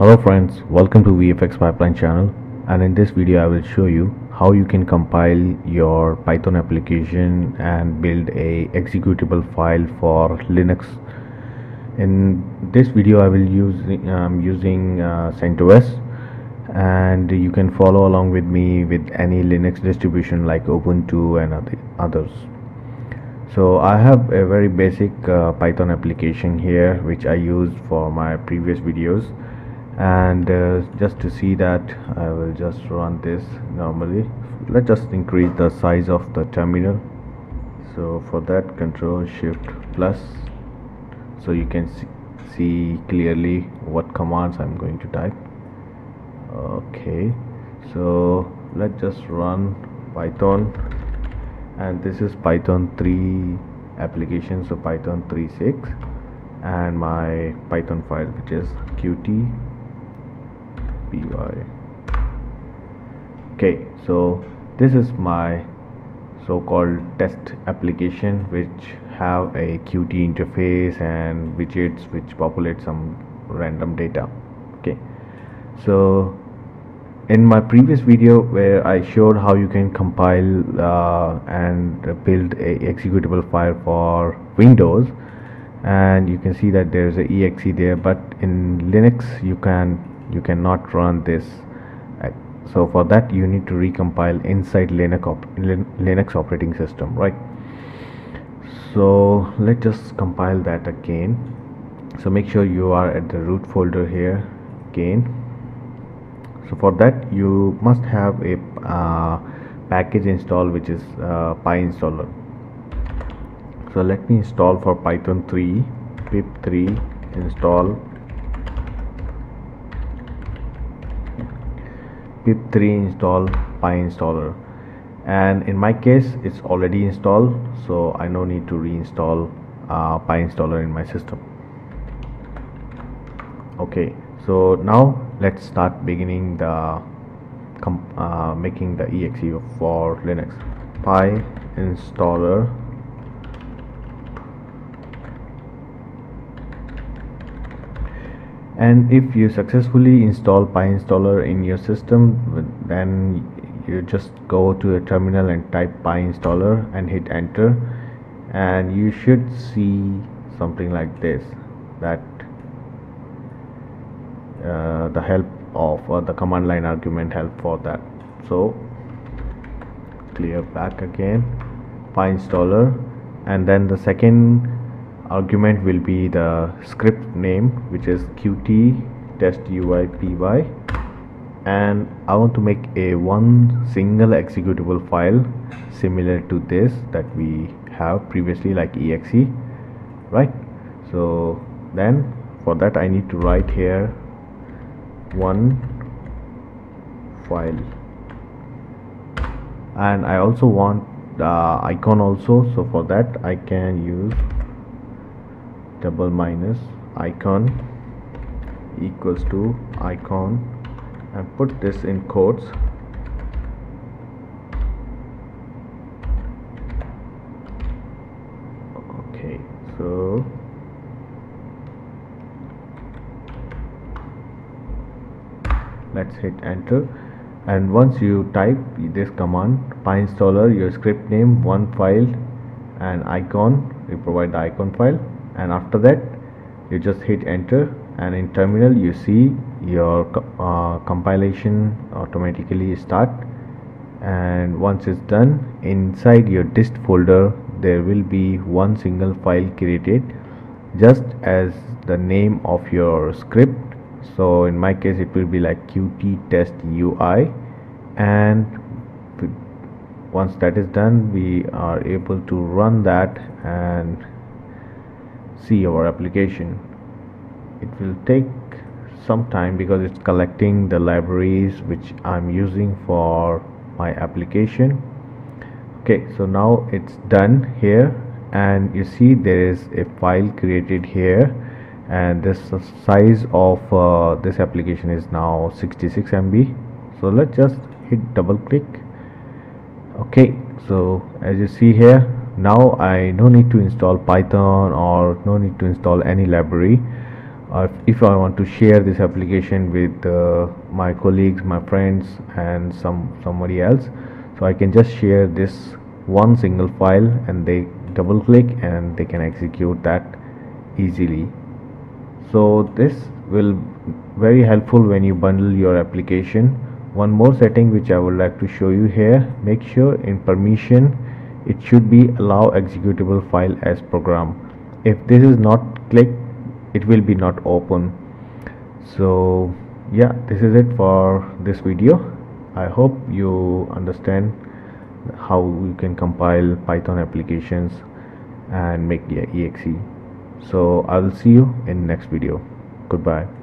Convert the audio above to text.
Hello friends, welcome to VFX Pipeline channel, and in this video I will show you how you can compile your Python application and build a executable file for Linux. In this video I will using CentOS, and you can follow along with me with any Linux distribution like Ubuntu and others. So I have a very basic Python application here which I used for my previous videos, and just to see that I will just run this normally. Let's just increase the size of the terminal. So for that, Ctrl+Shift+, so you can see clearly what commands I'm going to type. Okay, so let's just run Python, and this is Python 3 application, so Python 3.6, and my Python file which is QtTestUI. Okay, so this is my so-called test application which have a Qt interface and widgets which populate some random data. Okay, so in my previous video where I showed how you can compile and build a executable file for Windows, and you can see that there's a exe there, but in Linux you cannot run this. So for that you need to recompile inside Linux operating system, right? So let's just compile that again. So make sure you are at the root folder here again. So for that you must have a package install which is PyInstaller. So let me install for Python 3 pip3 install PyInstaller, and in my case it's already installed, so I no need to reinstall PyInstaller in my system. Okay, so now let's start beginning the making the exe for Linux. PyInstaller . And if you successfully install PyInstaller in your system, then you just go to a terminal and type PyInstaller and hit enter, and you should see something like this, that the help of the command line argument help for that. So clear back again PyInstaller, and then the second argument will be the script name which is QtTestUI, and I want to make a one single executable file similar to this that we have previously like exe, right? So then for that I need to write here one file, and I also want the icon also. So for that I can use # icon equals to icon and put this in quotes. Okay, so let's hit enter, and once you type this command PyInstaller, your script name, one file and icon, you provide the icon file, and after that you just hit enter, and in terminal you see your compilation automatically start, and once it's done, inside your dist folder there will be one single file created just as the name of your script. So in my case it will be like QtTestUI, and once that is done we are able to run that and see our application. It will take some time because it's collecting the libraries which I'm using for my application. Okay, so now it's done here, and you see there is a file created here, and this size of this application is now 66 MB. So let's just hit double click. Okay, so as you see here, now I no need to install Python or no need to install any library. if I want to share this application with my colleagues, my friends and somebody else, so I can just share this one single file and they double click and they can execute that easily. So this will very helpful when you bundle your application. One more setting which I would like to show you here, make sure in permission it should be allow executable file as program. If this is not clicked, it will be not open. So yeah, this is it for this video. I hope you understand how you can compile Python applications and make exe. So I will see you in next video. Goodbye.